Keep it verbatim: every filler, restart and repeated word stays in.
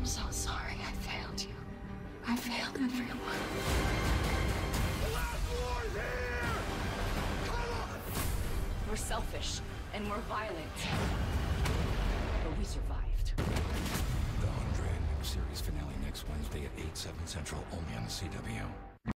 I'm so sorry I failed you. I failed everyone. The last war is here! Come on! We're selfish, and we're violent. But we survived. The one hundred, series finale next Wednesday at eight, seven central, only on the C W.